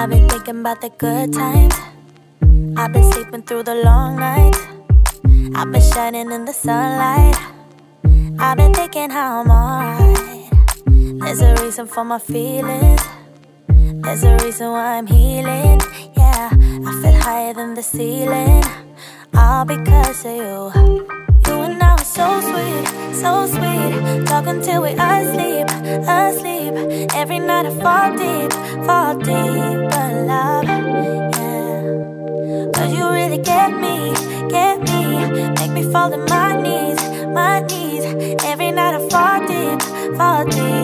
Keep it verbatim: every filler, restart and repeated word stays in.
I've been thinking about the good times. I've been sleeping through the long nights. I've been shining in the sunlight. I've been thinking how I'm alright. There's a reason for my feelings. There's a reason why I'm healing. Yeah, I feel higher than the ceiling, all because of you. You and I were so sweet, so sweet. Talking till we asleep, asleep. Every night I fall deep, fall deep. But love, yeah. But you really get me, get me. Make me fall to my knees, my knees. Every night I fall deep, fall deep.